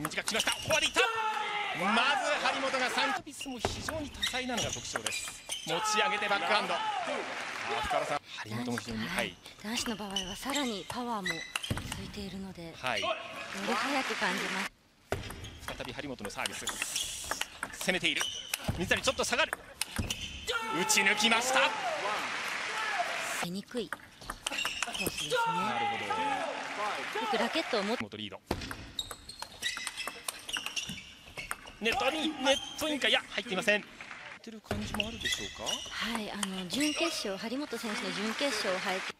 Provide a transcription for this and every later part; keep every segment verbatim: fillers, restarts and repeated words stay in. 短くきました。フォアでいった。まず張本がサービスも非常に多彩なのが特徴です。持ち上げてバックハンド。張本も非常に、はい、男子の場合はさらにパワーもついているので、はい、より速く感じます。再び張本のサービス。攻めている。水谷ちょっと下がる。打ち抜きました。出にくい。コースですね。なるほど。よくラケットを持って元リード。ネットにネットインかいや入っていません。てる感じもあるでしょうか。はい、あの準決勝張本選手の準決勝を入って。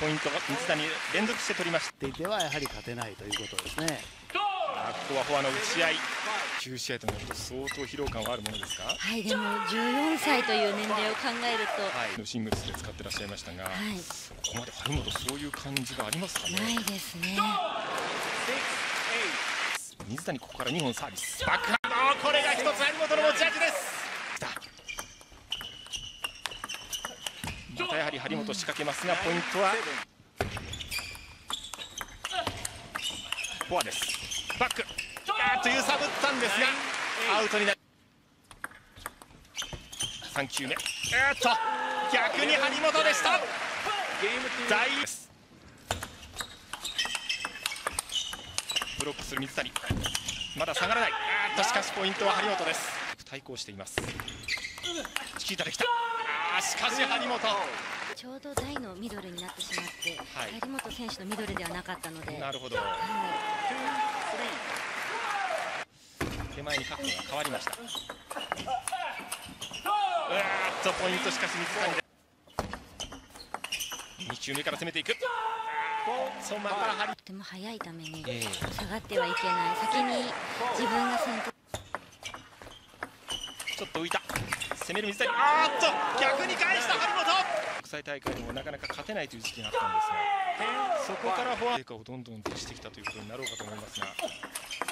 ポイントが水谷連続して取りました。でではやはり勝てないということですね。あ、ここはフォアの打ち合い。きゅう試合となると相当疲労感はあるものですか。はい、でもじゅうよんさいという年齢を考えると、はい、シングルスで使ってらっしゃいましたが、はい、ここまで張本そういう感じがありますかね。ないですね。水谷ここからにほんサービス。バックハンド、これが一つ張本の持ち味です。またやはり張本仕掛けますが、ポイントはフォアです。バックあーと揺さぶったんですがアウトになる。さんきゅうめ、えー、っと逆に張本でした。大ブロックする水谷まだ下がらない。あーっとしかしポイントは張本です。対抗しています。チキータできた。あーしかし張本ちょうど台のミドルになってしまって、はい、張本選手のミドルではなかったので。なるほど、はい、手前に角度が変わりました。うわーっとポイントしかし水谷でにきゅうめから攻めていく。そのまま張りとても速いために下がってはいけない、えー、先に自分が先頭ちょっと浮いた攻める水谷あーっと逆に返した張本。国際大会でもなかなか勝てないという時期があったんですが、そこからフォア成果をどんどん出してきたということになろうかと思いますが、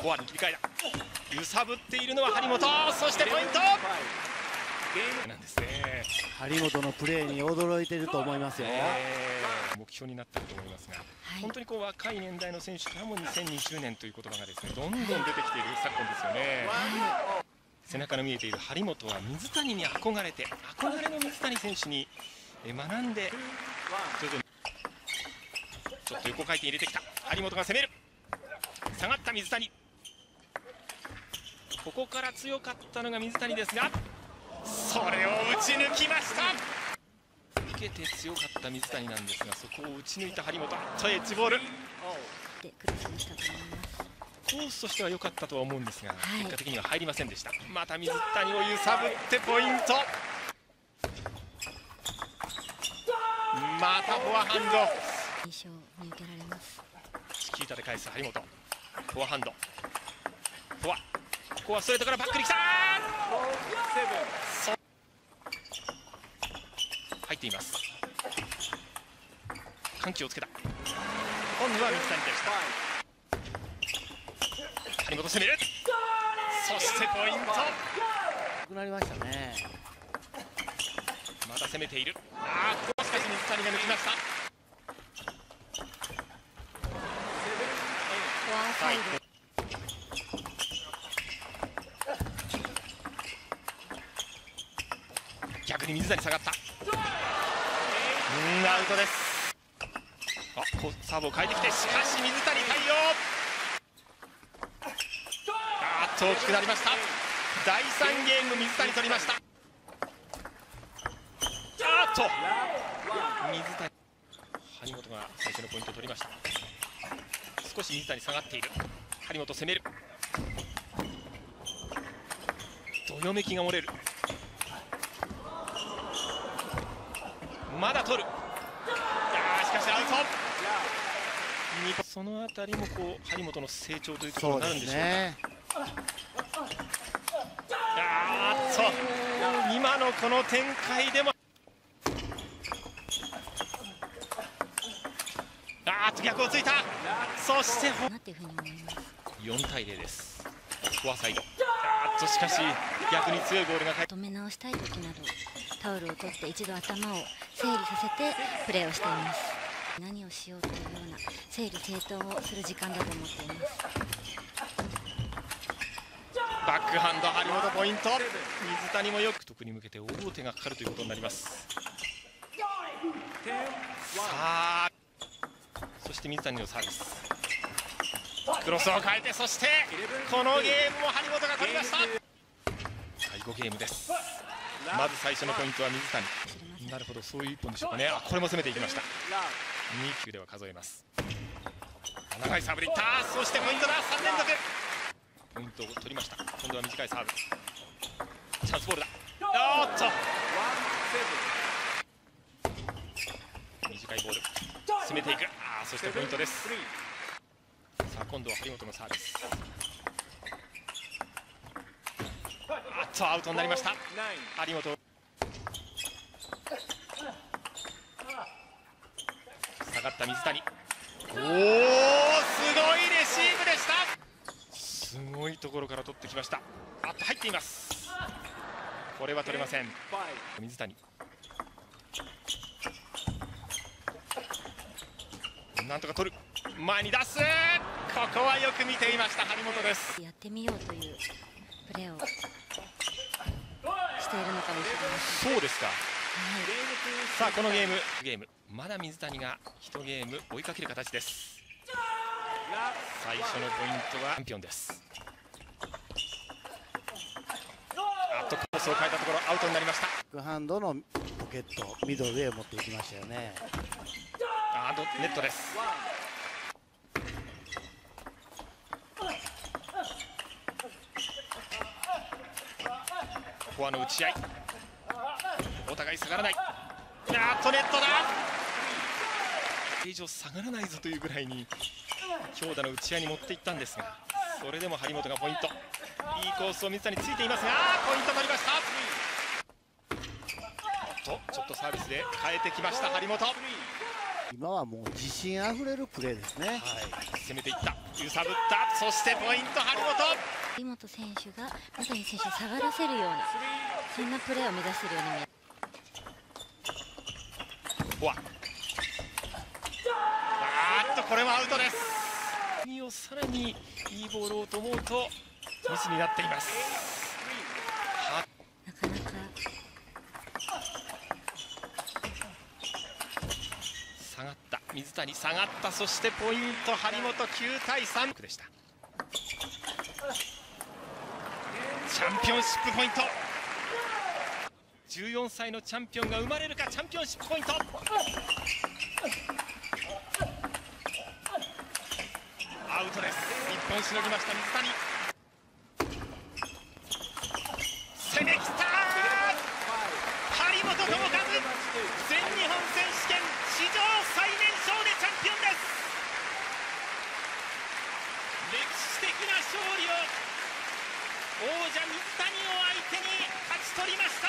フォアに切り替えだ。揺さぶっているのは張本、そしてポイントなんですね。張本のプレーに驚いていると思いますよ、えー、目標になっていると思いますが、はい、本当にこう若い年代の選手からもにせんにじゅうねんという言葉がですね、どんどん出てきている昨今ですよね、はい、背中の見えている張本は水谷に憧れて、憧れの水谷選手に学んで徐々にちょっと横回転入れてきた。張本が攻める。下がった水谷、ここから強かったのが水谷ですが、それを打ち抜きました。受けて強かった水谷なんですが、そこを打ち抜いた張本。トエッジボールコースとしては良かったとは思うんですが、はい、結果的には入りませんでした。また水谷を揺さぶってポイント。またフォアハンド印象に受けられます。チキータで返す張本。フォアハンド、フォアここはストレートからバックに来た。入っています。緩急をつけた。今度は水谷でした。張本攻める。そしてポイントなくなりましたね。また攻めている。あー、ここしかし水谷が抜きました。はい、逆に水谷下がった。うん、アウトです。あ、サーブを変えてきて、しかし水谷対応。あーっと大きくなりました。だいさんゲーム水谷取りました。あーっと水谷張本が最初のポイントを取りました。少し水谷下がっている。張本攻める。どよめきが漏れる。まだ取る。あー、しかしアウト。そのあたりもこう張本の成長というところになるんでしょうか。あーっと今のこの展開でもあーっと逆をついた。そしてよんたいゼロです。フォアサイド。あーっとしかし逆に強いボールが止め直したい時などタオルを取って一度頭を整理させてプレーをしています。何をしようというような整理整頓をする時間だと思っています。バックハンド張本ポイント。水谷もよく得に向けて大手がかかるということになります。さあ、そして水谷のサービス、クロスを変えて、そしてこのゲームも張本が取りました。だいごゲームです。まず最初のポイントは水谷。なるほど、そういう一本でしょうかね。あ、これも攻めていきました。に球では数えます。長いサーブでいった。そしてポイントだ。さん連続ポイントを取りました。今度は短いサーブ、チャンスボールだ。おっと、短いボール攻めていく。あ、そしてポイントです。さあ、今度は張本のサービス。あっと、アウトになりました。張本、下がった水谷。おお、すごいレシーブでした。すごいところから取ってきました。あっと、入っています。これは取れません。水谷、なんとか取る。前に出す。ここはよく見ていました、張本です。やってみようというプレーをしているのかもしれない。そうですか、はい、さあ、このゲームゲームまだ水谷がいちゲーム追いかける形です。最初のポイントはチャンピオンです。あっと、コースを変えたところアウトになりました。バックハンドのポケットミドルへ持っていきましたよね。あー、ネットです。フォアの打ち合い、お互い下がらない。あっと、ネットだ。これ以上下がらないぞというぐらいに強打の打ち合いに持っていったんですが、それでも張本がポイント。いいコースを水谷ついていますが、ポイント取りました。おっと、ちょっとサービスで変えてきました張本。今はもう自信あふれるプレーですね、はい、攻めていった、揺さぶった。そしてポイント、張本。張本選手が水谷選手を下がらせるような、そんなプレーを目指しているように見えます。フォア、あーっと、これもアウトです。さらにいいボールをと思うとミスになっています。なかなか下がった、水谷下がった。そしてポイント、張本、きゅうたいさんでした。チャンピオンシップポイント。じゅうよんさいのチャンピオンが生まれるか。チャンピオンシップポイント。アウトです。日本しのぎました、水谷。攻めきった張本智和、全日本選手権史上最年少でチャンピオンです。歴史的な勝利を王者水谷を相手に勝ち取りました。